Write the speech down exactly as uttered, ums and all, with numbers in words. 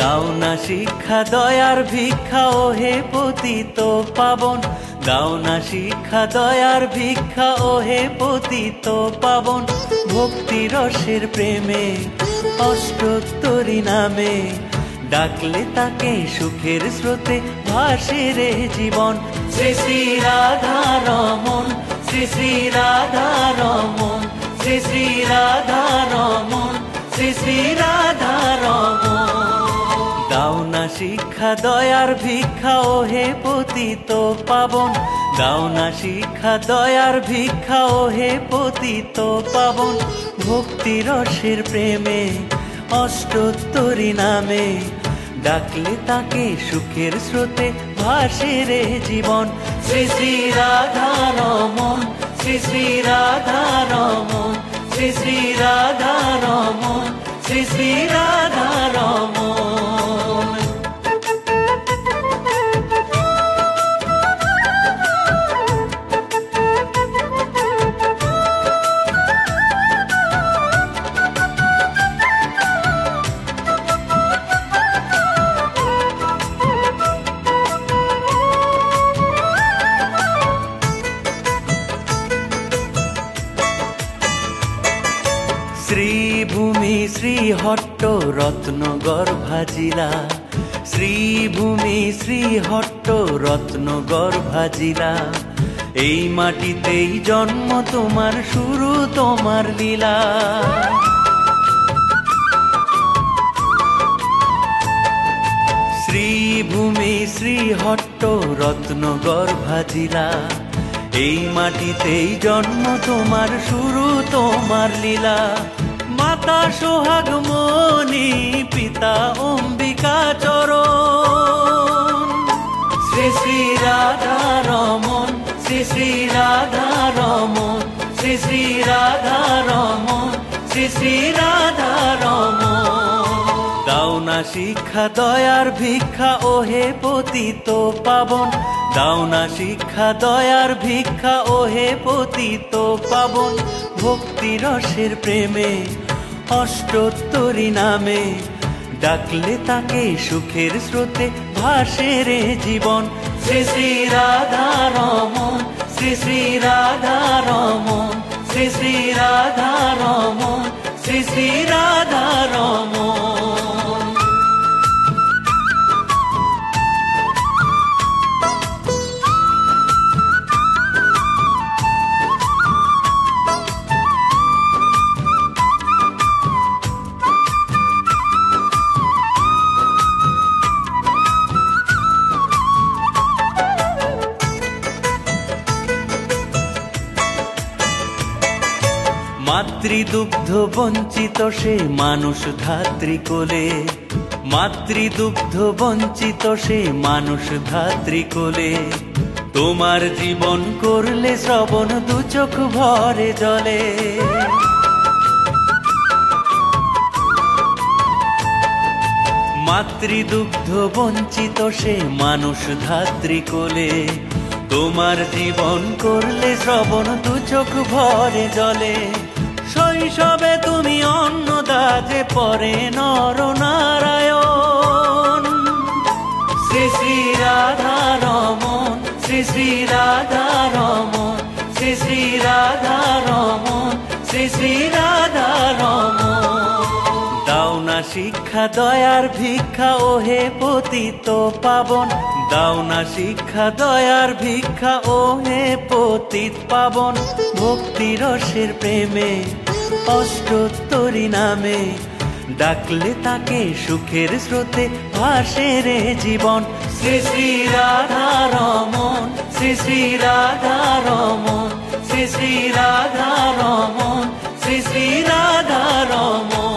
দাও না শিক্ষা দয়ার ভিক্ষা ও হে পতিত পাবন, দাও না শিক্ষা দয়ার ভিক্ষা ও হে পতিত পাবন। ভক্তি রসের প্রেমে অষ্টোত্তরী নামে ডাকলে তাকে সুখের স্রোতে ভাসে রে জীবন। শ্রী শ্রী রাধা রমন, শ্রী শ্রী রাধা রমন, শ্রী শ্রী রাধা রমন, শ্রী শ্রী রাধা রমন। দাও না শিক্ষা দয়ার ভিক্ষা ও হে পতিত পাবন, দাও না শিক্ষা দয়ার ভিক্ষা ও হে পতিত পাবন। ভক্তি রসের প্রেমে অষ্টোত্তরী নামে ডাকলে তাকে সুখের স্রোতে ভাসে রে জীবন। শ্রী শ্রী রাধা রমন, শ্রী শ্রী রাধা রমন, শ্রী শ্রী রাধা রমন, শ্রী শ্রী রাধা রমন। শ্রীভূমি শ্রীহট্ট রত্নগর্ভা জিলা, শ্রীভূমি শ্রীহট্ট রত্নগর্ভা জিলা, এই মাটিতেই জন্ম তোমার শুরু তোমার লীলা। শ্রীভূমি শ্রীহট্ট রত্নগর্ভা জিলা, এই মাটিতেই জন্ম তোমার শুরু তোমার লীলা। মাতা সোহাগমণি, পিতা অম্বিকা চরণ। শ্রী শ্রী রাধা রমন, শ্রী শ্রী রাধা রমন, শ্রী শ্রী রাধা রমন, শ্রী শ্রী রাধা রমন। দাও না শিক্ষা দয়ার ভিক্ষা ও হে পতিত পাবন, দাও না শিক্ষা দয়ার ভিক্ষা ও হে পতিত পাবন। ভক্তি রসের প্রেমে অষ্টোত্তরী নামে ডাকলে তাকে সুখের স্রোতে ভাসে রে জীবন। শ্রী শ্রী রাধা রমন, শ্রী শ্রী রাধা রমন, শ্রী শ্রী রাধা রমন, শ্রী শ্রী রাধা রমন। মাতৃদুগ্ধ বঞ্চিত সে মানুষ ধাত্রী কোলে, মাতৃদুগ্ধ বঞ্চিত সে মানুষ ধাত্রী কোলে, তোমার জীবন করলে শ্রবণ দু চোখ ভরে জলে। মাতৃদুগ্ধ বঞ্চিত সে মানুষ ধাত্রী কোলে, তোমার জীবন করলে শ্রবণ দু চোখ ভরে জলে। শৈশবে তুমি অন্নদা যে পরে নরনারায়ণ। শ্রী শ্রী রাধা রমন, শ্রী শ্রী রাধা রমন, শ্রী শ্রী রাধা রমন, শ্রী শ্রী রাধা রমন। দাও না শিক্ষা দয়ার ভিক্ষা ও হে পতিত পাবন, দাও না শিক্ষা দয়ার ভিক্ষা ও হে পতিত পাবন। ভক্তি রসের প্রেমে অষ্টোত্তরী নামে ডাকলে তাকে সুখের স্রোতে ভাসে রে জীবন। শ্রী শ্রী রাধা রমন, শ্রী শ্রী রাধা রমন, শ্রী শ্রী রাধা রমন, শ্রী শ্রী রাধা রমন।